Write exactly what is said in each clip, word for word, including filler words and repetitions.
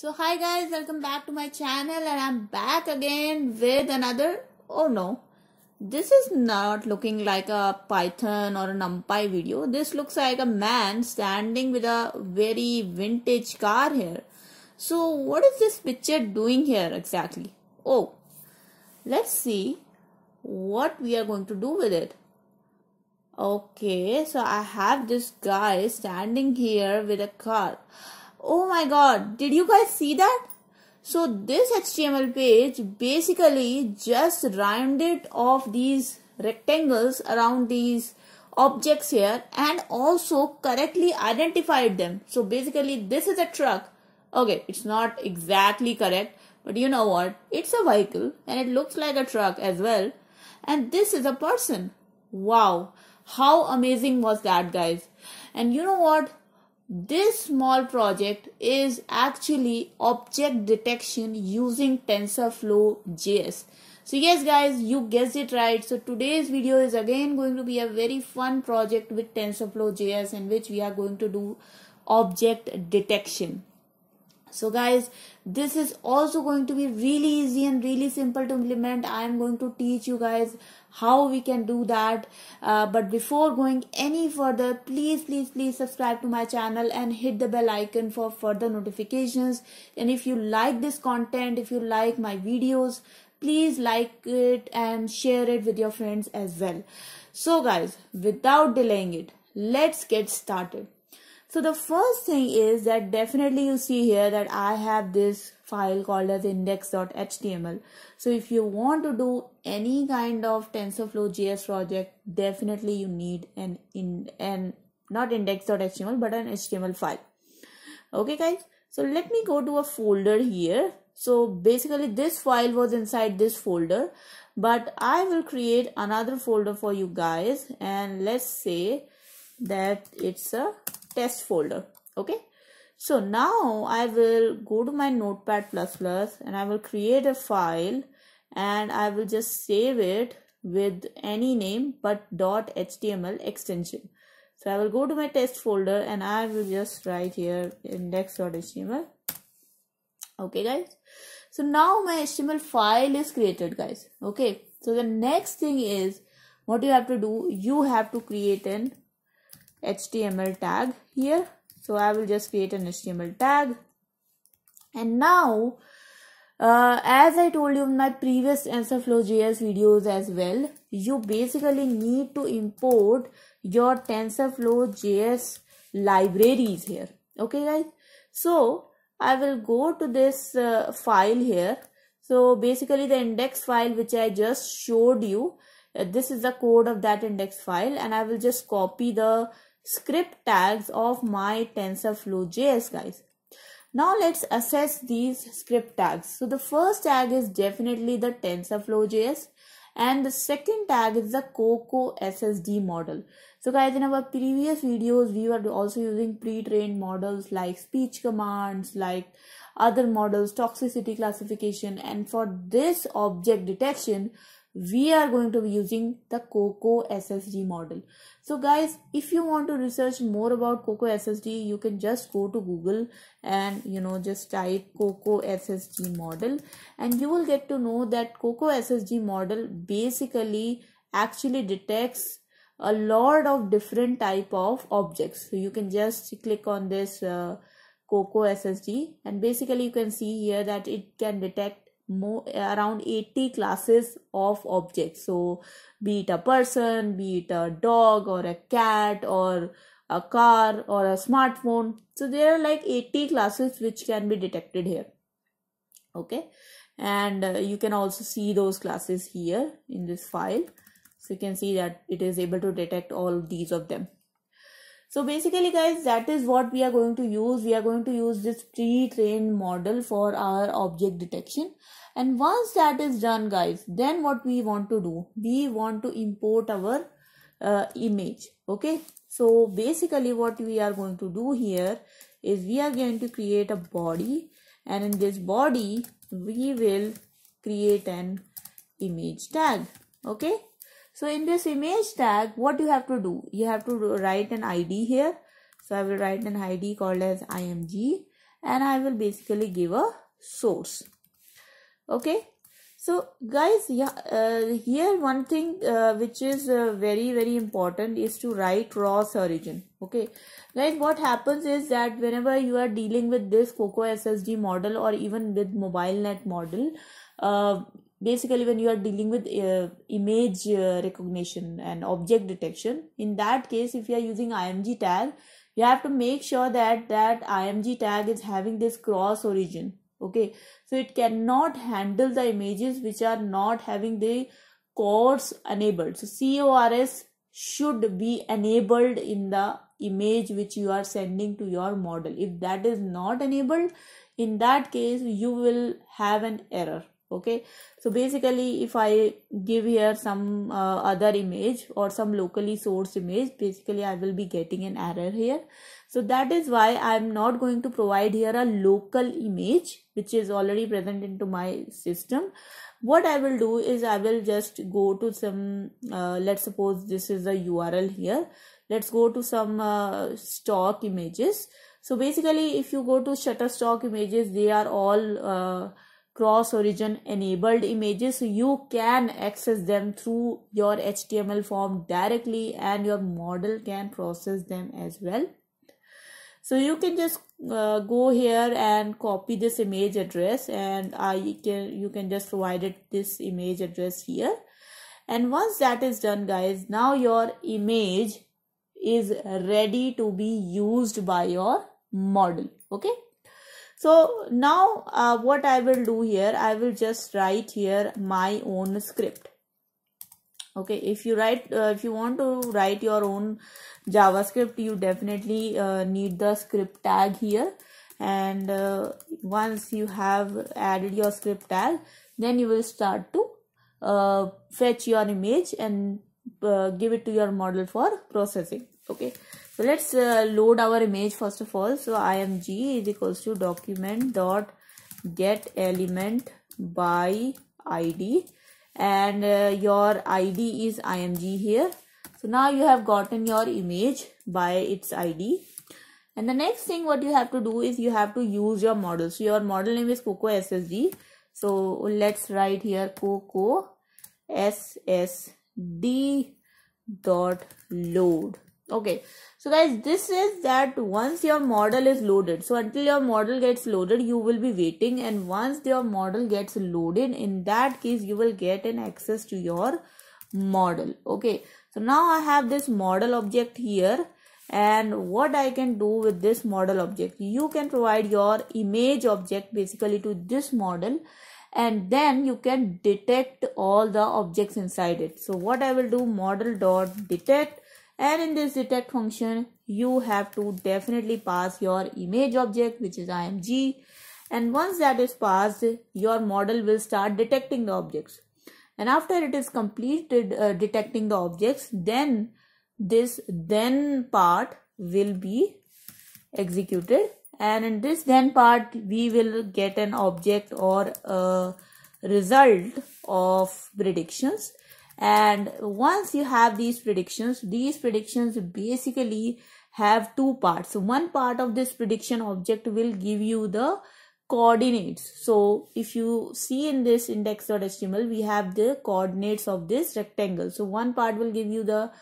So hi guys, welcome back to my channel and I'm back again with another, oh no, this is not looking like a Python or a NumPy video. This looks like a man standing with a very vintage car here. So what is this picture doing here exactly? Oh, let's see what we are going to do with it. Okay, so I have this guy standing here with a car. Oh my god, did you guys see that? So this H T M L page basically just rounded off these rectangles around these objects here and also correctly identified them. So basically this is a truck. Okay, it's not exactly correct, but you know what? It's a vehicle and it looks like a truck as well. And this is a person. Wow, how amazing was that, guys? And you know what? This small project is actually object detection using TensorFlow.js. So yes guys, you guessed it right. So today's video is again going to be a very fun project with TensorFlow.js in which we are going to do object detection. So guys, this is also going to be really easy and really simple to implement. I am going to teach you guys how we can do that. Uh, but before going any further, please, please, please subscribe to my channel and hit the bell icon for further notifications. And if you like this content, if you like my videos, please like it and share it with your friends as well. So guys, without delaying it, let's get started. So the first thing is that definitely you see here that I have this file called as index dot H T M L. So if you want to do any kind of TensorFlow.js project, definitely you need an in an not index dot H T M L but an H T M L file. Okay guys, so let me go to a folder here. So basically this file was inside this folder, but I will create another folder for you guys and let's say that it's a test folder. Okay, so now I will go to my Notepad plus plus and I will create a file and I will just save it with any name but .html extension. So I will go to my test folder and I will just write here index dot H T M L. Okay guys, so now my H T M L file is created guys. Okay, so the next thing is what you have to do, you have to create an H T M L tag here. So I will just create an H T M L tag and now uh, as I told you in my previous TensorFlow.js videos as well, you basically need to import your TensorFlow.js libraries here. Okay guys, so I will go to this uh, file here. So basically the index file which I just showed you, uh, this is the code of that index file and I will just copy the script tags of my TensorFlow.js guys. Now let's assess these script tags. So the first tag is definitely the TensorFlow.js and the second tag is the Coco S S D model. So guys, in our previous videos we were also using pre-trained models like speech commands, like other models, toxicity classification, and for this object detection we are going to be using the Coco S S D model. So guys, if you want to research more about Coco S S D, you can just go to Google and you know just type Coco S S D model and you will get to know that Coco S S D model basically actually detects a lot of different type of objects. So you can just click on this uh, Coco S S D and basically you can see here that it can detect more around eighty classes of objects. So be it a person, be it a dog or a cat or a car or a smartphone. So there are like eighty classes which can be detected here. Okay, and uh, you can also see those classes here in this file. So you can see that it is able to detect all of these of them. So basically guys, that is what we are going to use. We are going to use this pre-trained model for our object detection. And once that is done guys, then what we want to do, we want to import our uh, image. Okay, so basically what we are going to do here is we are going to create a body and in this body we will create an image tag. Okay, so in this image tag, what you have to do? You have to write an I D here. So I will write an I D called as I M G and I will basically give a source. Okay, so guys, yeah, uh, here one thing uh, which is uh, very very important is to write ROS origin. Okay, like what happens is that whenever you are dealing with this Coco S S D model or even with Mobile Net model, uh, basically when you are dealing with uh, image uh, recognition and object detection, in that case if you are using I M G tag, you have to make sure that that I M G tag is having this cross origin. Okay, so it cannot handle the images which are not having the CORS enabled. So CORS should be enabled in the image which you are sending to your model. If that is not enabled, in that case you will have an error. Okay, so basically if I give here some uh, other image or some locally sourced image, basically I will be getting an error here. So that is why I am not going to provide here a local image which is already present into my system. What I will do is I will just go to some uh, let's suppose this is a U R L here. Let's go to some uh, stock images. So basically if you go to Shutterstock images, they are all uh, cross origin enabled images, so you can access them through your H T M L form directly and your model can process them as well. So you can just uh, go here and copy this image address, and I can you can just provide it this image address here. And once that is done, guys, now your image is ready to be used by your model. Okay, so now uh, what I will do here, I will just write here my own script. Okay, if you write uh, if you want to write your own JavaScript, you definitely uh, need the script tag here, and uh, once you have added your script tag, then you will start to uh, fetch your image and uh, give it to your model for processing. Okay, so let's uh, load our image first of all. So I M G is equals to document dot get element by I D, and uh, your I D is I M G here. So now you have gotten your image by its I D, and the next thing what you have to do is you have to use your model. So your model name is Coco S S D. So let's write here Coco S S D dot load. Okay, so guys, this is that once your model is loaded, so until your model gets loaded you will be waiting, and once your model gets loaded, in that case you will get an access to your model. Okay, so now I have this model object here, and what I can do with this model object, you can provide your image object basically to this model, and then you can detect all the objects inside it. So what I will do, model dot detect, and in this detect function you have to definitely pass your image object which is I M G, and once that is passed your model will start detecting the objects, and after it is completed uh, detecting the objects, then this then part will be executed, and in this then part we will get an object or a result of predictions. And once you have these predictions, these predictions basically have two parts. So one part of this prediction object will give you the coordinates. So if you see in this index.html, we have the coordinates of this rectangle. So one part will give you the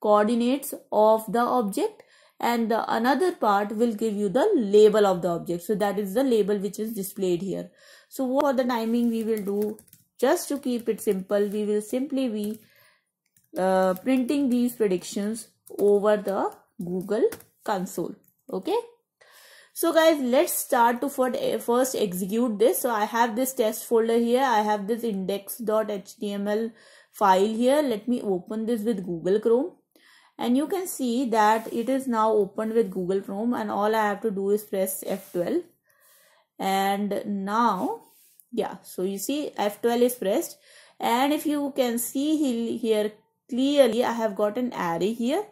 coordinates of the object, and the another part will give you the label of the object. So that is the label which is displayed here. So for the timing we will do, just to keep it simple, we will simply be uh, printing these predictions over the Google console. Okay, so guys, let's start to first execute this. So I have this test folder here, I have this index.html file here. Let me open this with Google Chrome, and you can see that it is now opened with Google Chrome, and all I have to do is press F twelve, and now yeah, so you see F twelve is pressed, and if you can see here clearly, I have got an array here,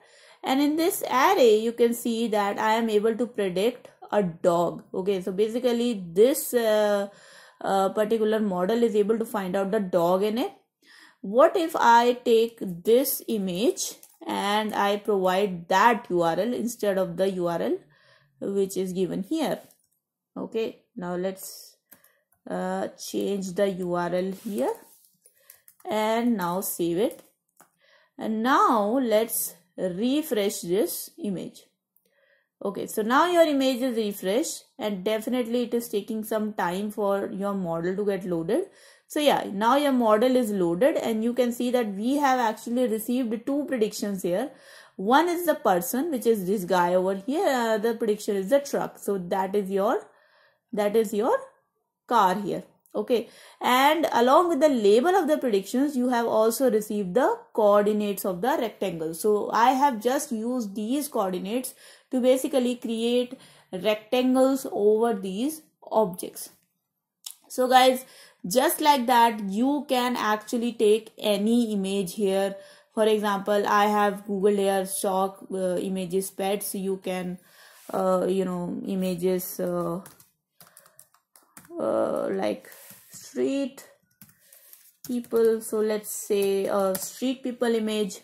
and in this array you can see that I am able to predict a dog. Okay, so basically this uh, uh, particular model is able to find out the dog in it. What if I take this image and I provide that U R L instead of the U R L which is given here? Okay, now let's uh, change the U R L here and now save it. And now let's refresh this image. Okay, so now your image is refreshed, and definitely it is taking some time for your model to get loaded. So yeah, now your model is loaded, and you can see that we have actually received two predictions here. One is the person, which is this guy over here. Uh, the prediction is the truck. So that is your, that is your car here. Okay, and along with the label of the predictions, you have also received the coordinates of the rectangle. So I have just used these coordinates to basically create rectangles over these objects. So guys, just like that, you can actually take any image here. For example, I have Google here stock uh, images pets. You can, uh, you know, images uh, uh, like street people. So let's say a street people image.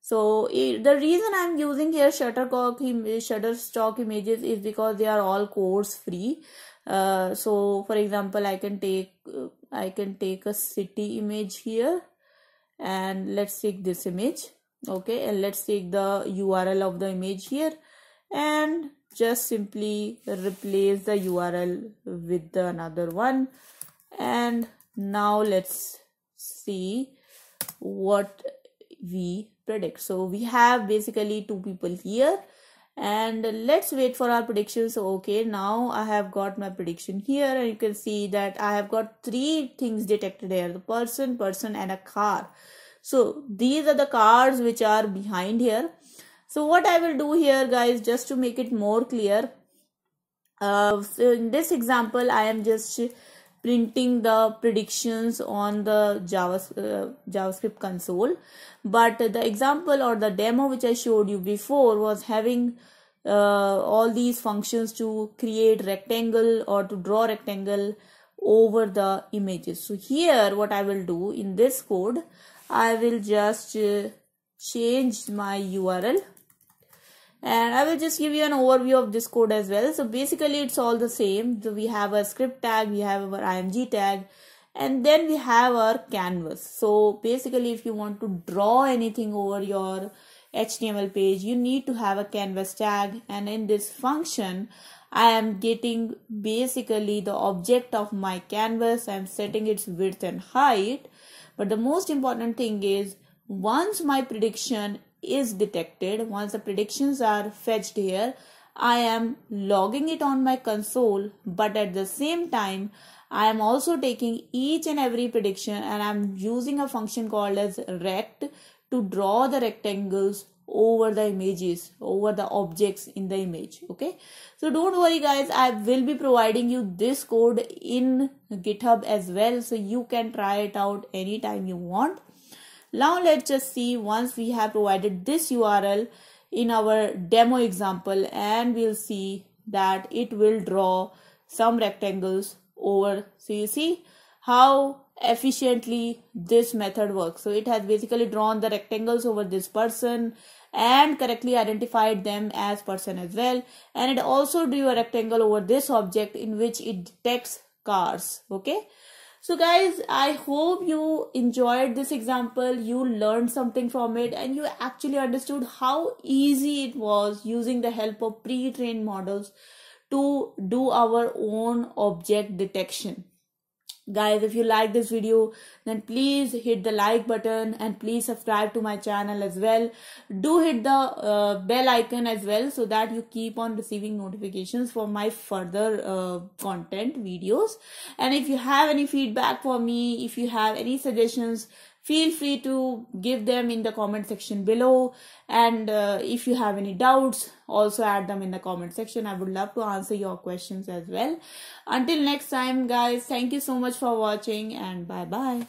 So it, the reason I'm using here Shutterstock Shutterstock images is because they are all C O R S free. Uh, so for example, I can take uh, I can take a city image here, and let's take this image. Okay, and let's take the U R L of the image here, and just simply replace the U R L with the another one. And now let's see what we predict. So we have basically two people here, and let's wait for our predictions. So okay, now I have got my prediction here, and you can see that I have got three things detected here: the person, person and a car. So these are the cars which are behind here. So what I will do here, guys, just to make it more clear, uh, so in this example I am just printing the predictions on the Java, uh, JavaScript console. But the example or the demo which I showed you before was having uh, all these functions to create rectangle or to draw rectangle over the images. So here what I will do in this code, I will just uh, change my U R L. And I will just give you an overview of this code as well. So basically it's all the same. So we have our script tag, we have our I M G tag, and then we have our canvas. So basically if you want to draw anything over your H T M L page, you need to have a canvas tag. And in this function, I am getting basically the object of my canvas. I am setting its width and height. But the most important thing is, once my prediction is detected, once the predictions are fetched here, I am logging it on my console, but at the same time I am also taking each and every prediction, and I'm using a function called as rect to draw the rectangles over the images, over the objects in the image. Okay, so don't worry guys, I will be providing you this code in GitHub as well, so you can try it out anytime you want. Now let's just see, once we have provided this U R L in our demo example, and we'll see that it will draw some rectangles over. So you see how efficiently this method works. So it has basically drawn the rectangles over this person and correctly identified them as person as well. And it also drew a rectangle over this object in which it detects cars. Okay. So guys, I hope you enjoyed this example, you learned something from it, and you actually understood how easy it was using the help of pre-trained models to do our own object detection. Guys, if you like this video, then please hit the like button, and please subscribe to my channel as well. Do hit the uh, bell icon as well, so that you keep on receiving notifications for my further uh, content videos. And if you have any feedback for me, if you have any suggestions, feel free to give them in the comment section below. And uh, if you have any doubts, also add them in the comment section. I would love to answer your questions as well. Until next time, guys, thank you so much for watching, and bye-bye.